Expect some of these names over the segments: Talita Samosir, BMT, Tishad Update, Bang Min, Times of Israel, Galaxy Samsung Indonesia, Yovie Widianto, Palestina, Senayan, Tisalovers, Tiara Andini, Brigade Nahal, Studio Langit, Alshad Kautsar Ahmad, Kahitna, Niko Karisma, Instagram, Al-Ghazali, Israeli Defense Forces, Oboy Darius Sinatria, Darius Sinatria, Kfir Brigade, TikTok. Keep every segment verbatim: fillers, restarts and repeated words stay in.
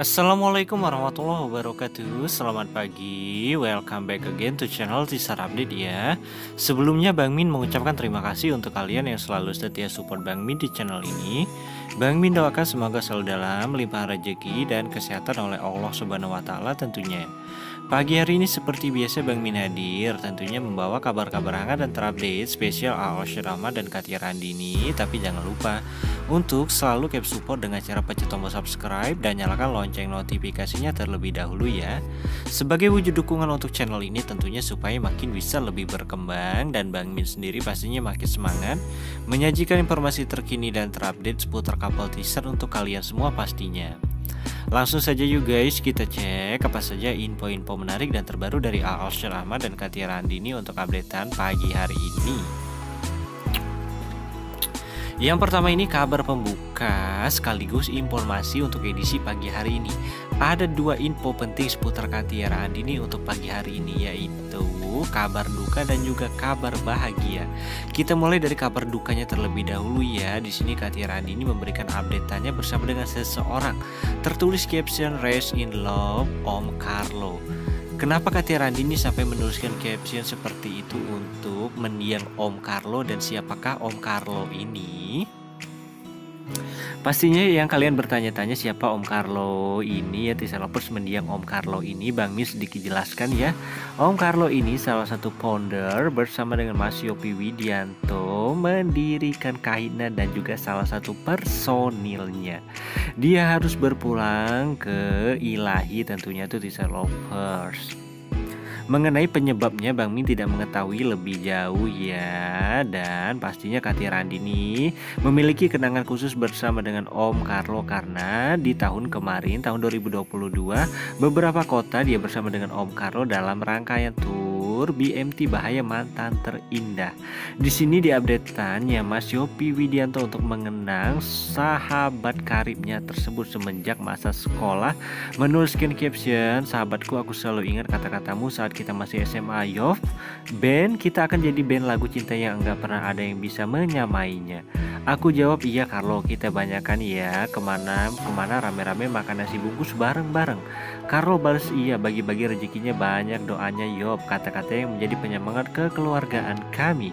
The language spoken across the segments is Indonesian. Assalamualaikum warahmatullahi wabarakatuh. Selamat pagi, welcome back again to channel Tishad Update ya. Sebelumnya Bang Min mengucapkan terima kasih untuk kalian yang selalu setia support Bang Min di channel ini. Bang Min doakan semoga selalu dalam limpahan rezeki dan kesehatan oleh Allah Subhanahu wa Ta'ala tentunya. Pagi hari ini seperti biasa Bang Min hadir tentunya membawa kabar-kabar hangat dan terupdate spesial Alshad Kautsar Ahmad dan Tiara Andini. Tapi jangan lupa untuk selalu keep support dengan cara pencet tombol subscribe dan nyalakan lonceng notifikasinya terlebih dahulu ya. Sebagai wujud dukungan untuk channel ini tentunya supaya makin bisa lebih berkembang dan Bang Min sendiri pastinya makin semangat menyajikan informasi terkini dan terupdate seputar kapal teaser untuk kalian semua pastinya. Langsung saja yuk guys, kita cek apa saja info-info menarik dan terbaru dari Alshad Kautsar Ahmad dan Tiara Andini untuk updatean pagi hari ini. Yang pertama ini kabar pembuka sekaligus informasi untuk edisi pagi hari ini. Ada dua info penting seputar Tiara Andini untuk pagi hari ini, yaitu kabar duka dan juga kabar bahagia. Kita mulai dari kabar dukanya terlebih dahulu ya. Di sini Tiara Andini memberikan update-annya bersama dengan seseorang. Tertulis caption "Rest in Love Om Carlo". Kenapa Tiara Andini sampai menuliskan caption seperti itu untuk mendiang Om Carlo, dan siapakah Om Carlo ini? Pastinya yang kalian bertanya-tanya siapa Om Carlo ini ya, Tisalovers mendiang Om Carlo ini. Bang Min sedikit jelaskan ya. Om Carlo ini salah satu founder bersama dengan Mas Yovie Widianto mendirikan Kahitna dan juga salah satu personilnya. Dia harus berpulang ke ilahi tentunya tuh Tisalovers. Mengenai penyebabnya Bang Min tidak mengetahui lebih jauh ya. Dan pastinya Tiara Andini memiliki kenangan khusus bersama dengan Om Carlo karena di tahun kemarin, tahun dua ribu dua puluh dua, beberapa kota dia bersama dengan Om Carlo dalam rangkaian tuh B M T Bahaya Mantan Terindah. Di sini diupdate-annya Mas Yovie Widianto untuk mengenang sahabat karibnya tersebut semenjak masa sekolah, menuliskan caption "Sahabatku, aku selalu ingat kata-katamu saat kita masih S M A. Yov, band kita akan jadi band lagu cinta yang enggak pernah ada yang bisa menyamainya." Aku jawab, "Iya Carlo, kita banyakan ya kemana kemana rame-rame makan nasi bungkus bareng-bareng." Carlo balas, "Iya, bagi-bagi rezekinya, banyak doanya Yop." Kata-kata yang menjadi penyemangat kekeluargaan kami.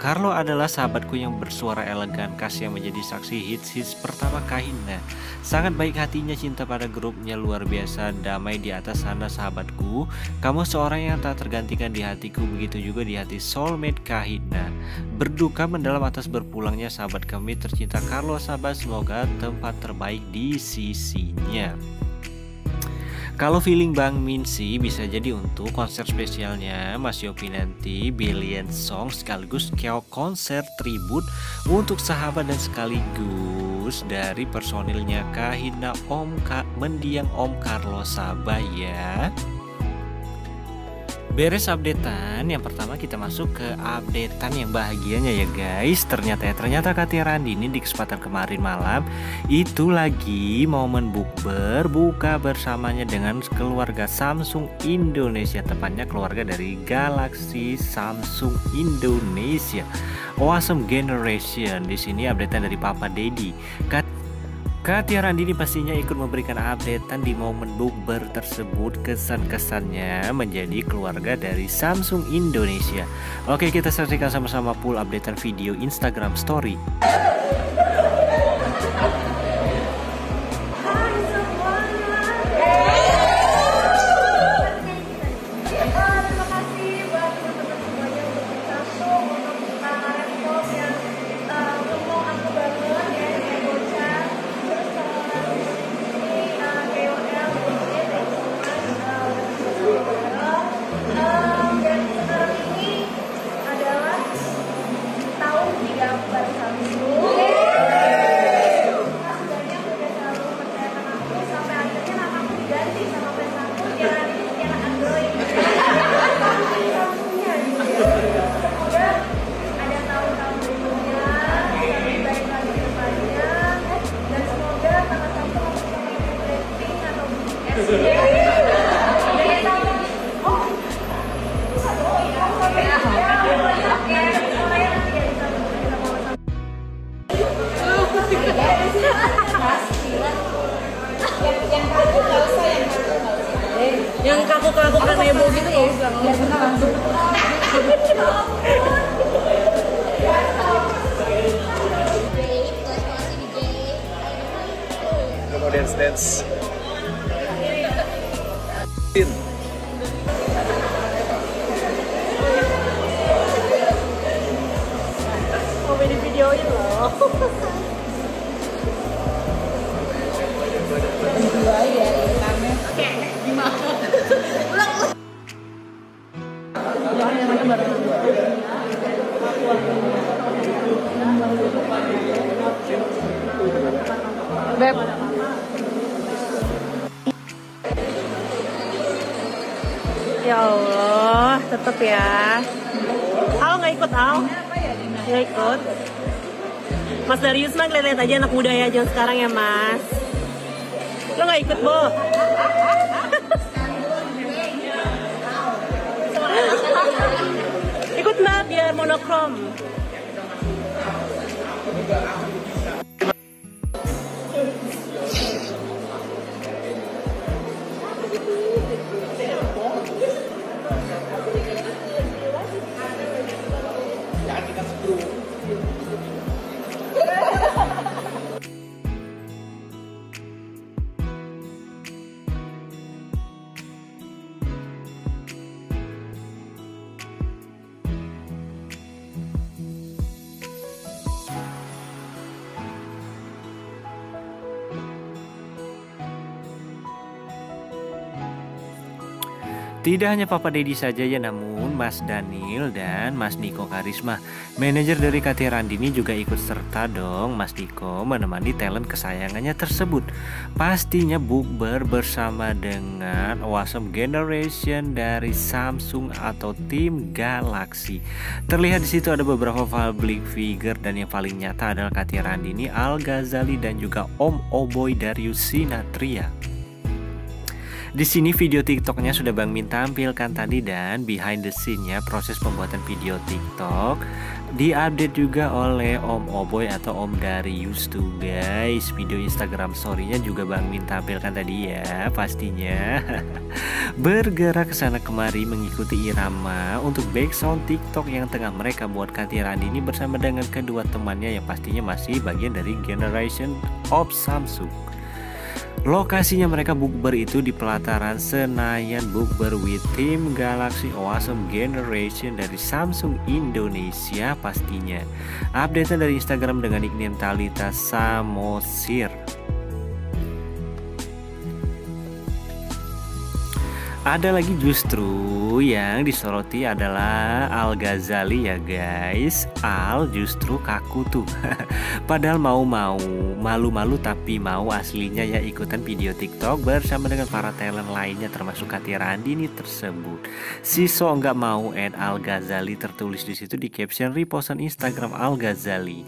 Carlo adalah sahabatku yang bersuara elegan khas yang menjadi saksi hits-hits pertama Kahitna. Sangat baik hatinya, cinta pada grupnya luar biasa, damai di atas sana sahabatku. Kamu seorang yang tak tergantikan di hatiku, begitu juga di hati soulmate Kahitna. Berduka mendalam atas berpulangnya sahabat kami tercinta Carlo sahabat, semoga tempat terbaik di sisinya. Kalau feeling Bang Min sih bisa jadi untuk konser spesialnya Mas Yovie nanti, Billion Song sekaligus konser tribute untuk sahabat dan sekaligus dari personilnya Kahitna Om Ka mendiang Om Carlo Sabah ya. Beres updatean yang pertama, kita masuk ke updatean yang bahagianya ya guys. Ternyata ya ternyata Tiara Andini di kesempatan kemarin malam itu lagi momen bukber buka bersamanya dengan keluarga Samsung Indonesia, tepatnya keluarga dari Galaxy Samsung Indonesia Awesome Generation. Di sini updatean dari Papa Dedi. Tiara Andini pastinya ikut memberikan updatean di momen bukber tersebut, kesan-kesannya menjadi keluarga dari Samsung Indonesia. Oke, kita saksikan sama-sama full updatean video Instagram Story. Terima kasih. Yang kaku nggak usah, yang kaku nggak usah. Eh, yang kaku kaku kan heboh gitu ya? Yang benar langsung. Mau dance dance. In. Mau di videoin loh. Dua ya, kamen. Oke, gimana? Ulang ulang. Yang mana baru dua? Beb. Ya Allah, tetep ya. Al nggak ikut Al? Nggak ikut. Mas Darius mah lihat aja anak muda ya jangan sekarang ya Mas. Lo nggak ikut Bo? Ikut Mbak biar monokrom. Tidak hanya Papa Dedi saja ya, namun Mas Daniel dan Mas Niko Karisma, manajer dari Tiara Andini juga ikut serta dong. Mas Niko menemani talent kesayangannya tersebut. Pastinya bukber bersama dengan Awesome Generation dari Samsung atau tim Galaxy. Terlihat di situ ada beberapa public figure dan yang paling nyata adalah Tiara Andini, Al-Ghazali dan juga Om Oboy Darius Sinatria. Di sini video TikToknya sudah Bang Min tampilkan tadi dan behind the scene-nya proses pembuatan video TikTok diupdate juga oleh Om Oboy atau Om Darius tuh guys. Video Instagram story-nya juga Bang Min tampilkan tadi ya pastinya. Bergerak kesana kemari mengikuti irama untuk background TikTok yang tengah mereka buatkan Tiara Andini bersama dengan kedua temannya yang pastinya masih bagian dari Generation of Samsung. Lokasinya mereka bukber itu di pelataran Senayan, bukber with tim Galaxy Awesome Generation dari Samsung Indonesia pastinya. Update dari Instagram dengan nickname Talita Samosir. Ada lagi justru yang disoroti adalah Al-Ghazali ya guys. Al justru kaku tuh. Padahal mau-mau, malu-malu tapi mau aslinya ya ikutan video TikTok bersama dengan para talent lainnya termasuk Tiara Andini tersebut. Si so nggak mau at Al-Ghazali tertulis di situ di caption repostan Instagram Al-Ghazali.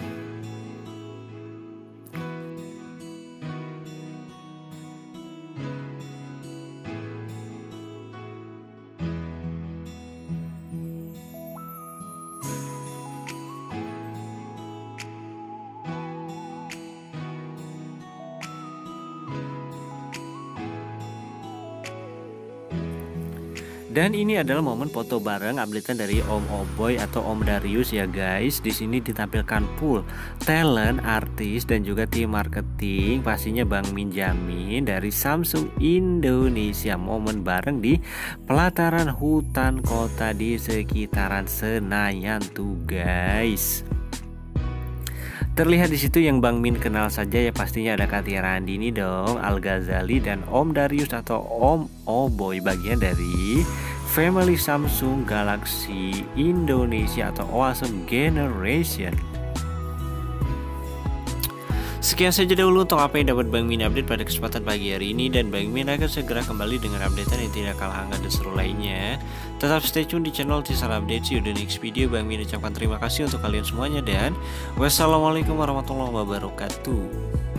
Dan ini adalah momen foto bareng updatean dari Om Oboy atau Om Darius ya guys. Di sini ditampilkan full talent, artis dan juga tim marketing pastinya Bang Min jamin dari Samsung Indonesia. Momen bareng di pelataran hutan kota di sekitaran Senayan tuh guys. Terlihat di situ yang Bang Min kenal saja ya pastinya ada Tiara Andini dong, Al-Ghazali dan Om Darius atau Om Oboy bagian dari Family Samsung Galaxy Indonesia atau Awesome Generation. Sekian saja dahulu untuk apa yang dapat Bang Min update pada kesempatan pagi hari ini, dan Bang Min akan segera kembali dengan updatean yang tidak kalah hangat dan seru lainnya. Tetap stay tune di channel Tishad Update. See you the next video. Bang Min ucapkan terima kasih untuk kalian semuanya dan wassalamualaikum warahmatullahi wabarakatuh.